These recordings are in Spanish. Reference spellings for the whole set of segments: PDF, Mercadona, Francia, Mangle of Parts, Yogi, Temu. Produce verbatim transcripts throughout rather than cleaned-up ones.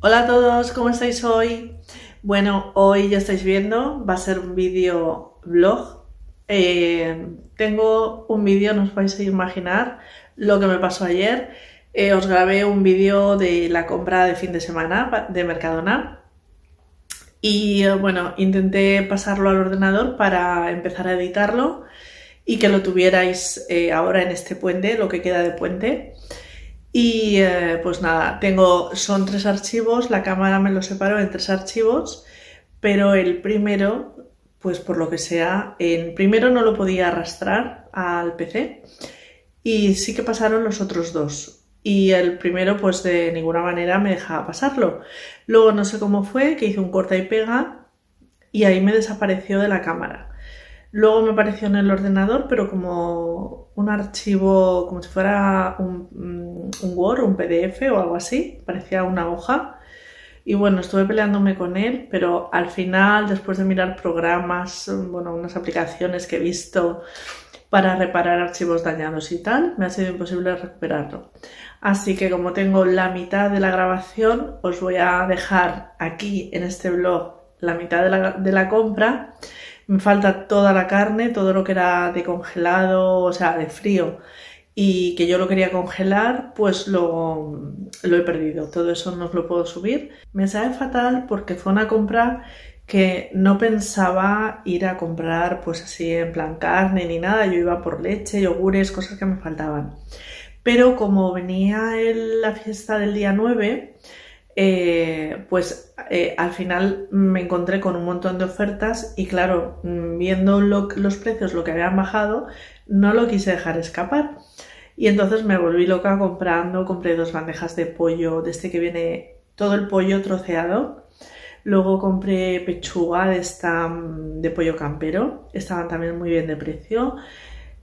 Hola a todos, ¿cómo estáis hoy? Bueno, hoy ya estáis viendo, va a ser un vídeo vlog. Eh, tengo un vídeo, no os vais a imaginar lo que me pasó ayer. Eh, os grabé un vídeo de la compra de fin de semana de Mercadona y eh, bueno, intenté pasarlo al ordenador para empezar a editarlo y que lo tuvierais eh, ahora en este puente, lo que queda de puente. Y eh, pues nada, tengo, son tres archivos, la cámara me lo separó en tres archivos, pero el primero, pues por lo que sea, en primero no lo podía arrastrar al P C y sí que pasaron los otros dos. Y el primero pues de ninguna manera me dejaba pasarlo. Luego no sé cómo fue, que hice un corta y pega y ahí me desapareció de la cámara. Luego me apareció en el ordenador, pero como un archivo, como si fuera un, un Word, un P D F o algo así, parecía una hoja. Y bueno, estuve peleándome con él, pero al final, después de mirar programas, bueno, unas aplicaciones que he visto para reparar archivos dañados y tal, me ha sido imposible recuperarlo. Así que como tengo la mitad de la grabación, os voy a dejar aquí en este blog la mitad de la, de la compra. Me falta toda la carne, todo lo que era de congelado, o sea, de frío, y que yo lo quería congelar, pues lo, lo he perdido. Todo eso no os lo puedo subir. Me sabe fatal porque fue una compra que no pensaba ir a comprar pues así en plan carne ni nada. Yo iba por leche, yogures, cosas que me faltaban. Pero como venía el, la fiesta del día nueve... Eh, pues eh, al final me encontré con un montón de ofertas y claro, viendo lo, los precios, lo que habían bajado, no lo quise dejar escapar. Y entonces me volví loca comprando, compré dos bandejas de pollo, de este que viene todo el pollo troceado. Luego compré pechuga de, esta, de pollo campero, estaban también muy bien de precio.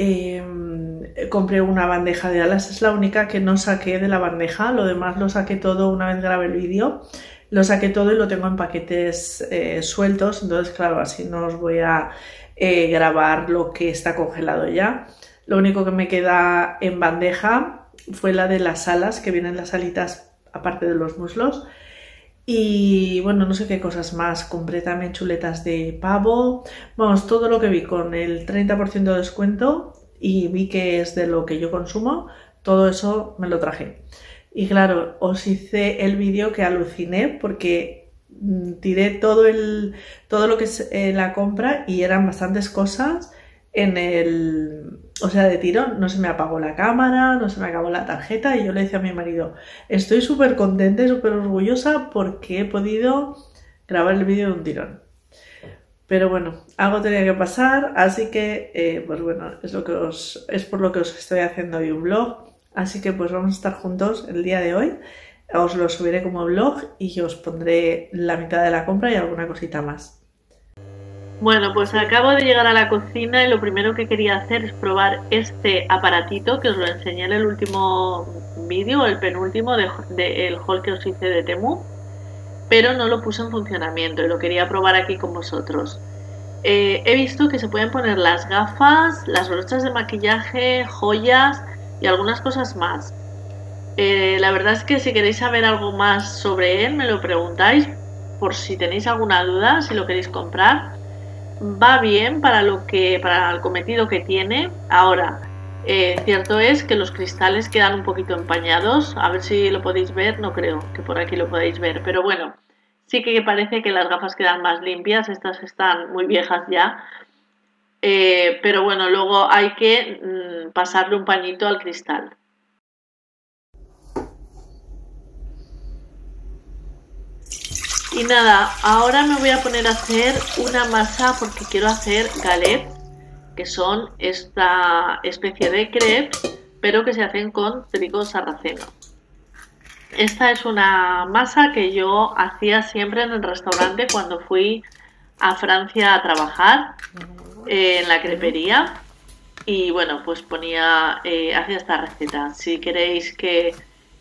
Eh, compré una bandeja de alas, es la única que no saqué de la bandeja, lo demás lo saqué todo una vez grabé el vídeo, lo saqué todo y lo tengo en paquetes eh, sueltos, entonces claro, así no os voy a eh, grabar lo que está congelado ya. Lo único que me queda en bandeja fue la de las alas, que vienen las alitas aparte de los muslos. Y bueno, no sé qué cosas más, compré también chuletas de pavo, vamos, todo lo que vi con el treinta por ciento de descuento y vi que es de lo que yo consumo, todo eso me lo traje. Y claro, os hice el vídeo que aluciné porque tiré todo, el, todo lo que es eh, la compra y eran bastantes cosas en el... O sea, de tirón, no se me apagó la cámara, no se me acabó la tarjeta y yo le decía a mi marido, estoy súper contenta y súper orgullosa porque he podido grabar el vídeo de un tirón. Pero bueno, algo tenía que pasar, así que, eh, pues bueno, es, lo que os, es por lo que os estoy haciendo hoy un vlog. Así que pues vamos a estar juntos el día de hoy. Os lo subiré como vlog y yo os pondré la mitad de la compra y alguna cosita más. Bueno, pues acabo de llegar a la cocina y lo primero que quería hacer es probar este aparatito que os lo enseñé en el último vídeo, el penúltimo del de, de, haul que os hice de Temu, pero no lo puse en funcionamiento y lo quería probar aquí con vosotros. Eh, he visto que se pueden poner las gafas, las brochas de maquillaje, joyas y algunas cosas más. Eh, la verdad es que si queréis saber algo más sobre él me lo preguntáis, por si tenéis alguna duda, si lo queréis comprar. Va bien para lo que para el cometido que tiene. Ahora, eh, cierto es que los cristales quedan un poquito empañados. A ver si lo podéis ver, no creo que por aquí lo podáis ver. Pero bueno, sí que parece que las gafas quedan más limpias. Estas están muy viejas ya. Eh, pero bueno, luego hay que mm, pasarle un pañito al cristal. Y nada, ahora me voy a poner a hacer una masa porque quiero hacer galette, que son esta especie de crepes, pero que se hacen con trigo sarraceno. Esta es una masa que yo hacía siempre en el restaurante cuando fui a Francia a trabajar, eh, en la crepería. Y bueno, pues ponía, eh, hacía esta receta. Si queréis que...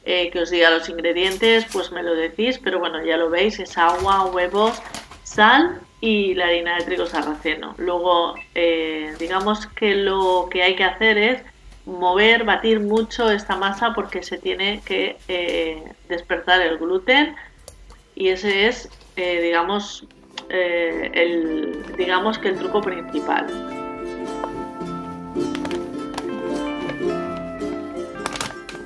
Eh, que os diga los ingredientes, pues me lo decís, pero bueno, ya lo veis, es agua, huevos, sal y la harina de trigo sarraceno. Luego, eh, digamos que lo que hay que hacer es mover, batir mucho esta masa porque se tiene que eh, despertar el gluten y ese es, eh, digamos, eh, el, digamos que el truco principal.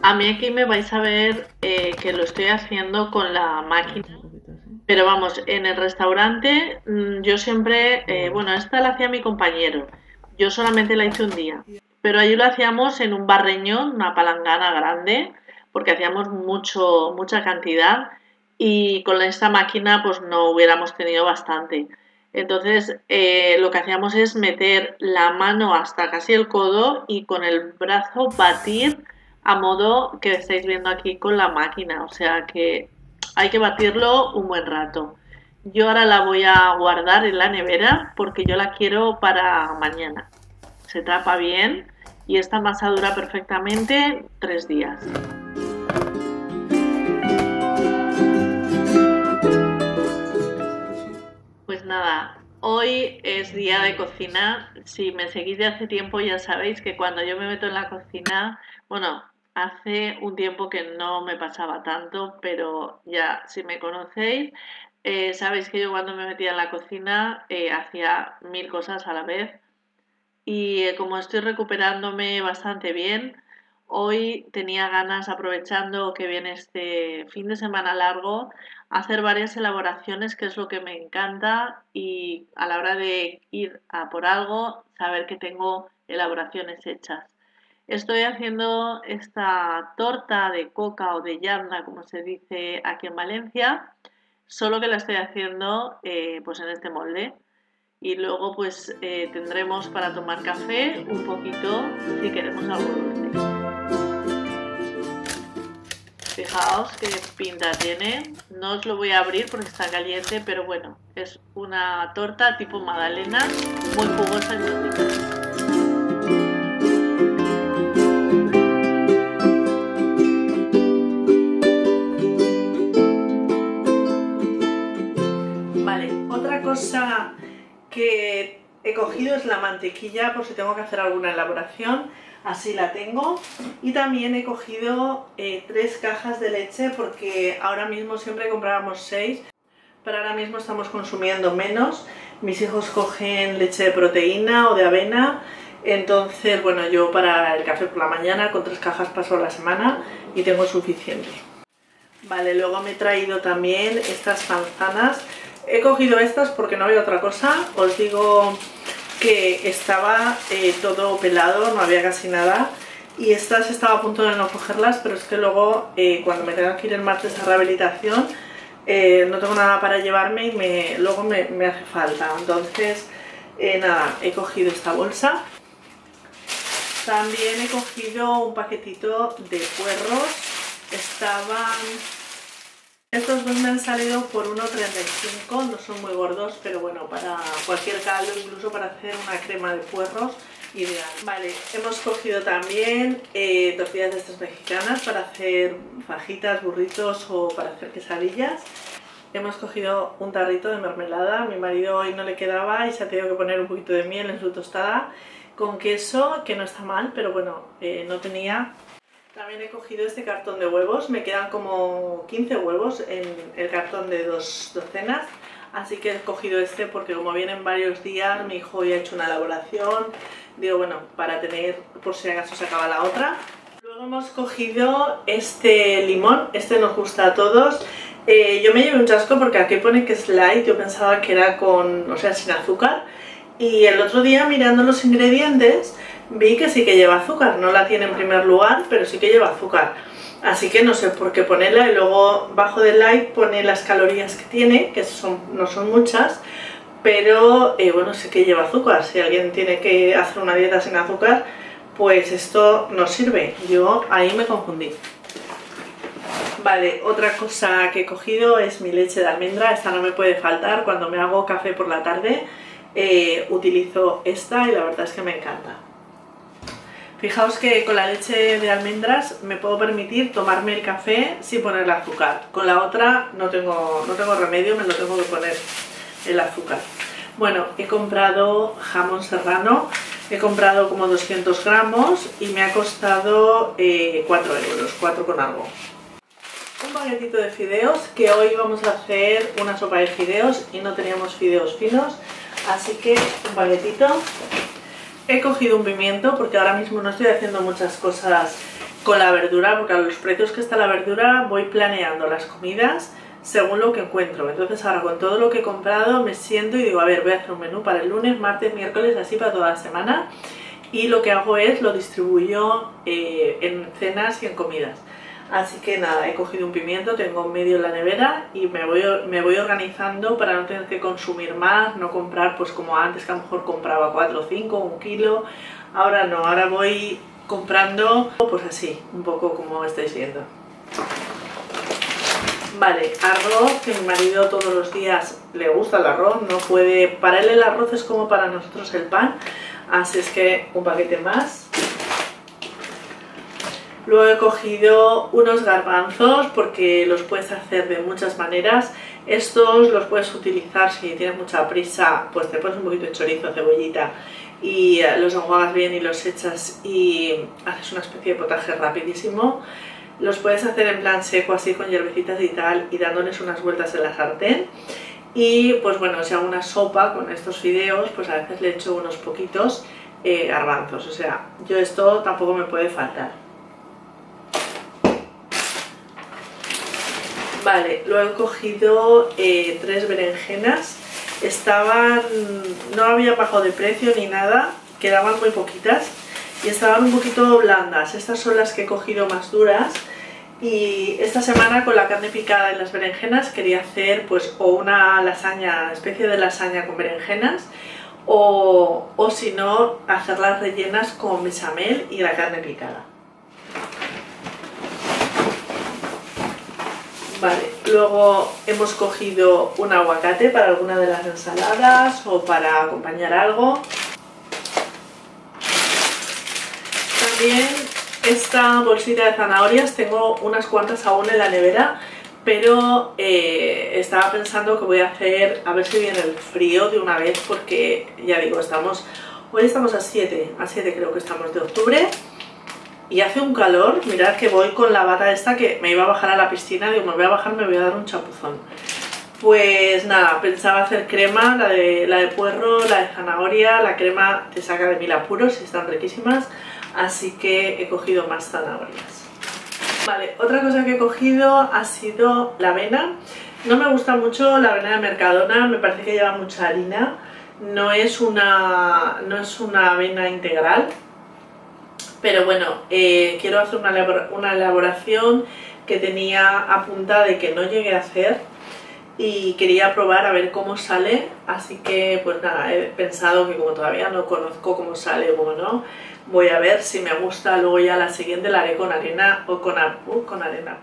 A mí aquí me vais a ver eh, que lo estoy haciendo con la máquina, pero vamos, en el restaurante yo siempre, eh, bueno, esta la hacía mi compañero, yo solamente la hice un día, pero allí lo hacíamos en un barreñón, una palangana grande, porque hacíamos mucho, mucha cantidad y con esta máquina pues no hubiéramos tenido bastante. Entonces eh, lo que hacíamos es meter la mano hasta casi el codo y con el brazo batir a modo que estáis viendo aquí con la máquina, o sea que hay que batirlo un buen rato. Yo ahora la voy a guardar en la nevera porque yo la quiero para mañana. Se tapa bien y esta masa dura perfectamente tres días. Pues nada, hoy es día de cocina. Si me seguís de hace tiempo ya sabéis que cuando yo me meto en la cocina, bueno, hace un tiempo que no me pasaba tanto, pero ya si me conocéis, eh, sabéis que yo cuando me metía en la cocina eh, hacía mil cosas a la vez y eh, como estoy recuperándome bastante bien, hoy tenía ganas, aprovechando que viene este fin de semana largo, hacer varias elaboraciones, que es lo que me encanta, y a la hora de ir a por algo, saber que tengo elaboraciones hechas. Estoy haciendo esta torta de coca o de yarna, como se dice aquí en Valencia, solo que la estoy haciendo eh, pues en este molde. Y luego pues eh, tendremos para tomar café un poquito si queremos algo dulce. Fijaos qué pinta tiene. No os lo voy a abrir porque está caliente, pero bueno, es una torta tipo magdalena, muy jugosa y muy rica. Cosa que he cogido es la mantequilla por si tengo que hacer alguna elaboración, así la tengo, y también he cogido eh, tres cajas de leche porque ahora mismo siempre comprábamos seis, pero ahora mismo estamos consumiendo menos, mis hijos cogen leche de proteína o de avena, entonces bueno, yo para el café por la mañana con tres cajas paso la semana y tengo suficiente. Vale, luego me he traído también estas manzanas. He cogido estas porque no había otra cosa. Os digo que estaba eh, todo pelado, no había casi nada. Y estas estaba a punto de no cogerlas, pero es que luego eh, cuando me tenga que ir el martes a rehabilitación eh, no tengo nada para llevarme y me, luego me, me hace falta. Entonces, eh, nada, he cogido esta bolsa. También he cogido un paquetito de puerros. Estaban... Estos dos me han salido por uno treinta y cinco, no son muy gordos, pero bueno, para cualquier caldo, incluso para hacer una crema de puerros, ideal. Vale, hemos cogido también eh, tortillas de estas mexicanas para hacer fajitas, burritos o para hacer quesadillas. Hemos cogido un tarrito de mermelada, a mi marido hoy no le quedaba y se ha tenido que poner un poquito de miel en su tostada con queso, que no está mal, pero bueno, eh, no tenía... También he cogido este cartón de huevos, me quedan como quince huevos en el cartón de dos docenas, así que he cogido este porque como vienen varios días, mi hijo ya ha hecho una elaboración, digo bueno, para tener por si acaso se acaba la otra. Luego hemos cogido este limón, este nos gusta a todos, eh, yo me llevé un chasco porque aquí pone que es light, yo pensaba que era con, o sea, sin azúcar, y el otro día mirando los ingredientes vi que sí que lleva azúcar, no la tiene en primer lugar, pero sí que lleva azúcar. Así que no sé por qué ponerla, y luego bajo de light pone las calorías que tiene, que son, no son muchas, pero eh, bueno, sí que lleva azúcar. Si alguien tiene que hacer una dieta sin azúcar, pues esto no sirve. Yo ahí me confundí. Vale, otra cosa que he cogido es mi leche de almendra, esta no me puede faltar. Cuando me hago café por la tarde eh, utilizo esta y la verdad es que me encanta. Fijaos que con la leche de almendras me puedo permitir tomarme el café sin ponerle azúcar. Con la otra no tengo, no tengo remedio, me lo tengo que poner el azúcar. Bueno, he comprado jamón serrano, he comprado como doscientos gramos y me ha costado eh, cuatro euros, cuatro con algo. un paquetito de fideos, que hoy vamos a hacer una sopa de fideos y no teníamos fideos finos, así que un paquetito. He cogido un pimiento porque ahora mismo no estoy haciendo muchas cosas con la verdura, porque a los precios que está la verdura voy planeando las comidas según lo que encuentro. Entonces ahora con todo lo que he comprado me siento y digo, a ver, voy a hacer un menú para el lunes, martes, miércoles, así para toda la semana, y lo que hago es lo distribuyo eh, en cenas y en comidas. Así que nada, he cogido un pimiento, tengo medio en la nevera y me voy, me voy organizando para no tener que consumir más, no comprar pues como antes, que a lo mejor compraba cuatro o cinco, un kilo. Ahora no, ahora voy comprando pues así, un poco como estáis viendo. Vale, arroz, que mi marido todos los días le gusta el arroz, no puede, para él el arroz es como para nosotros el pan, así es que un paquete más. Luego he cogido unos garbanzos porque los puedes hacer de muchas maneras. Estos los puedes utilizar si tienes mucha prisa, pues te pones un poquito de chorizo, cebollita y los enjuagas bien y los echas y haces una especie de potaje rapidísimo. Los puedes hacer en plan seco, así con hierbecitas y tal, y dándoles unas vueltas en la sartén. Y pues bueno, si hago una sopa con estos fideos, pues a veces le echo unos poquitos eh, garbanzos. O sea, yo esto tampoco me puede faltar. Vale, luego he cogido eh, tres berenjenas. Estaban, no había bajado de precio ni nada, quedaban muy poquitas y estaban un poquito blandas. Estas son las que he cogido más duras. Y esta semana con la carne picada en las berenjenas quería hacer pues o una lasaña, especie de lasaña con berenjenas, o, o si no, hacerlas rellenas con bechamel y la carne picada. Vale, luego hemos cogido un aguacate para alguna de las ensaladas o para acompañar algo. También esta bolsita de zanahorias, tengo unas cuantas aún en la nevera, pero eh, estaba pensando que voy a hacer, a ver si viene el frío de una vez, porque ya digo, estamos hoy estamos a siete, a siete creo que estamos de octubre. Y hace un calor, mirad que voy con la bata esta que me iba a bajar a la piscina, digo, me voy a bajar, me voy a dar un chapuzón. Pues nada, pensaba hacer crema, la de, la de puerro, la de zanahoria, la crema te saca de mil apuros y están riquísimas, así que he cogido más zanahorias. Vale, otra cosa que he cogido ha sido la avena. No me gusta mucho la avena de Mercadona, me parece que lleva mucha harina, no es una, no es una avena integral. Pero bueno, eh, quiero hacer una, una elaboración que tenía a punta de que no llegué a hacer y quería probar a ver cómo sale, así que pues nada, he pensado que como todavía no conozco cómo sale o cómo no, voy a ver si me gusta, luego ya la siguiente la haré con arena o con, uh, con arena.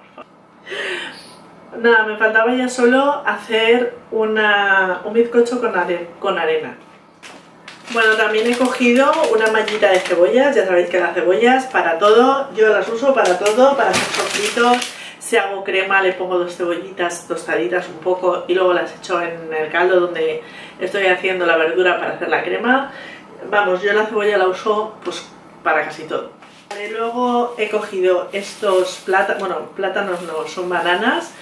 Nada, me faltaba ya solo hacer una, un bizcocho con, are, con arena. Bueno, también he cogido una mallita de cebollas, ya sabéis que las cebollas para todo, yo las uso para todo, para hacer sofritos, si hago crema le pongo dos cebollitas tostaditas un poco y luego las echo en el caldo donde estoy haciendo la verdura para hacer la crema. Vamos, yo la cebolla la uso pues para casi todo. Vale, luego he cogido estos plátanos, bueno, plátanos no, son bananas.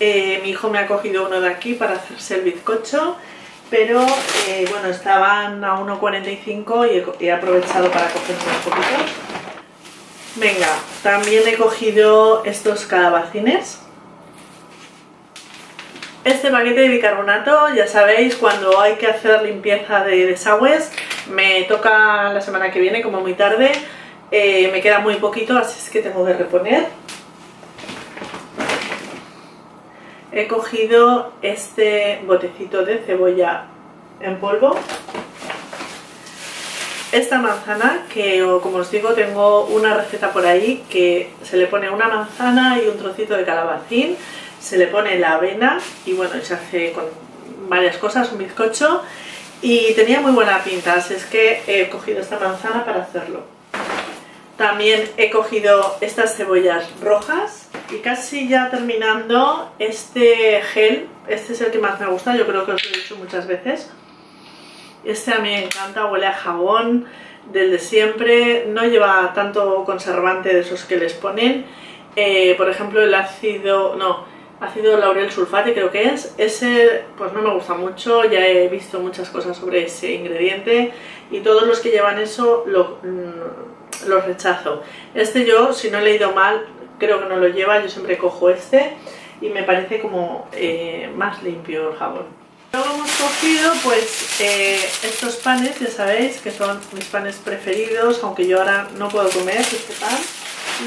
Eh, mi hijo me ha cogido uno de aquí para hacerse el bizcocho. Pero eh, bueno, estaban a uno cuarenta y cinco y he, he aprovechado para coger unos poquitos. Venga, también he cogido estos calabacines. Este paquete de bicarbonato, ya sabéis, cuando hay que hacer limpieza de desagües, me toca la semana que viene, como muy tarde, eh, me queda muy poquito, así es que tengo que reponer. He cogido este botecito de cebolla en polvo. Esta manzana, que como os digo tengo una receta por ahí que se le pone una manzana y un trocito de calabacín, se le pone la avena y bueno, se hace con varias cosas, un bizcocho, y tenía muy buena pinta, así es que he cogido esta manzana para hacerlo. También he cogido estas cebollas rojas. Y casi ya terminando este gel, este es el que más me gusta, yo creo que os lo he dicho muchas veces. Este a mí me encanta, huele a jabón, del de siempre, no lleva tanto conservante de esos que les ponen eh, por ejemplo el ácido, no, ácido laurel sulfate creo que es, ese pues no me gusta mucho, ya he visto muchas cosas sobre ese ingrediente y todos los que llevan eso lo, lo rechazo. Este yo, si no he leído mal, creo que no lo lleva, yo siempre cojo este y me parece como eh, más limpio el jabón. Luego hemos cogido pues eh, estos panes, ya sabéis que son mis panes preferidos, aunque yo ahora no puedo comer este pan.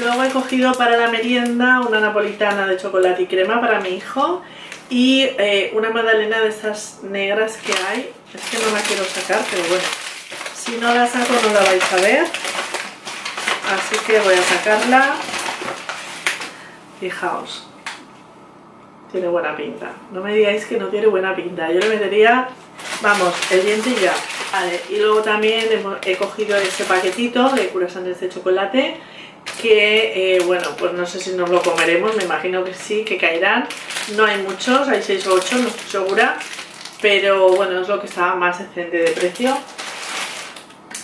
Luego he cogido para la merienda una napolitana de chocolate y crema para mi hijo y eh, una magdalena de estas negras que hay, es que no la quiero sacar, pero bueno, si no la saco no la vais a ver, así que voy a sacarla. Fijaos, tiene buena pinta, no me digáis que no tiene buena pinta, yo le metería, vamos, el diente y ya. Vale, y luego también he cogido este paquetito de curasanes de chocolate que, eh, bueno, pues no sé si nos lo comeremos, me imagino que sí, que caerán, no hay muchos, hay seis u ocho, no estoy segura, pero bueno, es lo que estaba más decente de precio.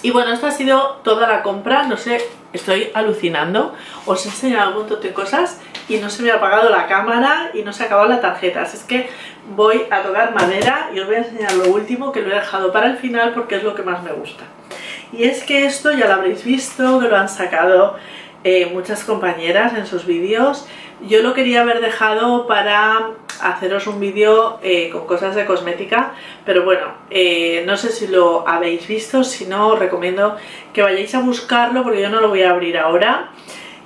Y bueno, esta ha sido toda la compra, no sé, estoy alucinando, os he enseñado un montón de cosas y no se me ha apagado la cámara y no se ha acabado la tarjeta, así es que voy a tocar madera y os voy a enseñar lo último que lo he dejado para el final porque es lo que más me gusta. Y es que esto ya lo habréis visto, que lo han sacado eh, muchas compañeras en sus vídeos. Yo lo quería haber dejado para haceros un vídeo eh, con cosas de cosmética, pero bueno, eh, no sé si lo habéis visto, si no os recomiendo que vayáis a buscarlo porque yo no lo voy a abrir ahora.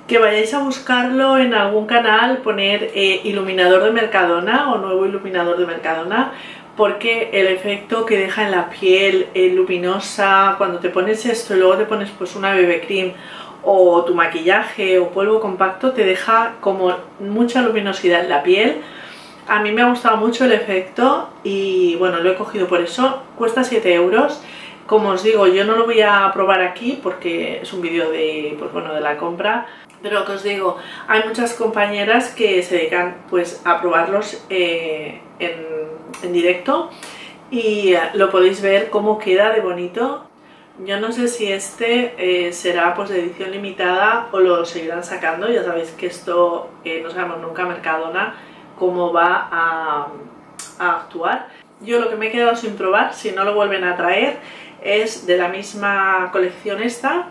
Que vayáis a buscarlo en algún canal, poner eh, iluminador de Mercadona o nuevo iluminador de Mercadona, porque el efecto que deja en la piel eh, luminosa, cuando te pones esto y luego te pones pues una B B cream o tu maquillaje o polvo compacto, te deja como mucha luminosidad en la piel. A mí me ha gustado mucho el efecto y bueno, lo he cogido por eso, cuesta siete euros. Como os digo, yo no lo voy a probar aquí porque es un vídeo de, pues bueno, de la compra. Pero lo que os digo, hay muchas compañeras que se dedican pues a probarlos eh, en, en directo y lo podéis ver cómo queda de bonito. Yo no sé si este eh, será pues de edición limitada o lo seguirán sacando. Ya sabéis que esto eh, no sabemos nunca Mercadona cómo va a, a actuar. Yo lo que me he quedado sin probar, si no lo vuelven a traer, es de la misma colección esta,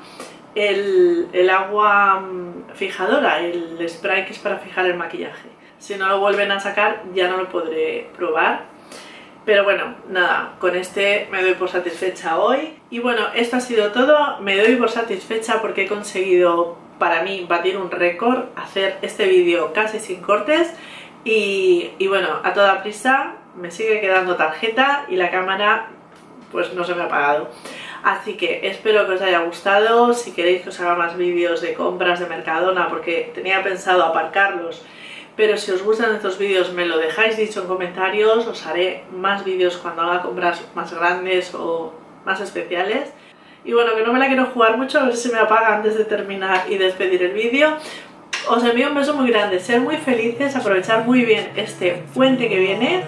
el, el agua fijadora, el spray que es para fijar el maquillaje. Si no lo vuelven a sacar ya no lo podré probar. Pero bueno, nada, con este me doy por satisfecha hoy. Y bueno, esto ha sido todo, me doy por satisfecha porque he conseguido, para mí, batir un récord, hacer este vídeo casi sin cortes. Y, y bueno, a toda prisa, me sigue quedando tarjeta y la cámara pues no se me ha apagado. Así que espero que os haya gustado, si queréis que os haga más vídeos de compras de Mercadona, porque tenía pensado aparcarlos, pero si os gustan estos vídeos me lo dejáis dicho en comentarios, os haré más vídeos cuando haga compras más grandes o más especiales. Y bueno, que no me la quiero jugar mucho, a ver si me apaga antes de terminar y despedir el vídeo. Os envío un beso muy grande, ser muy felices, aprovechar muy bien este puente que viene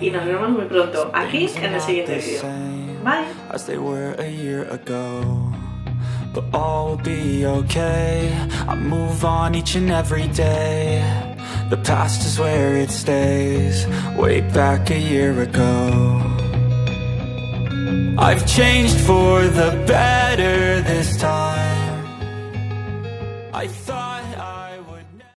y nos vemos muy pronto aquí en el siguiente vídeo. Bye. But all will be okay, I move on each and every day. The past is where it stays, way back a year ago. I've changed for the better this time. I thought I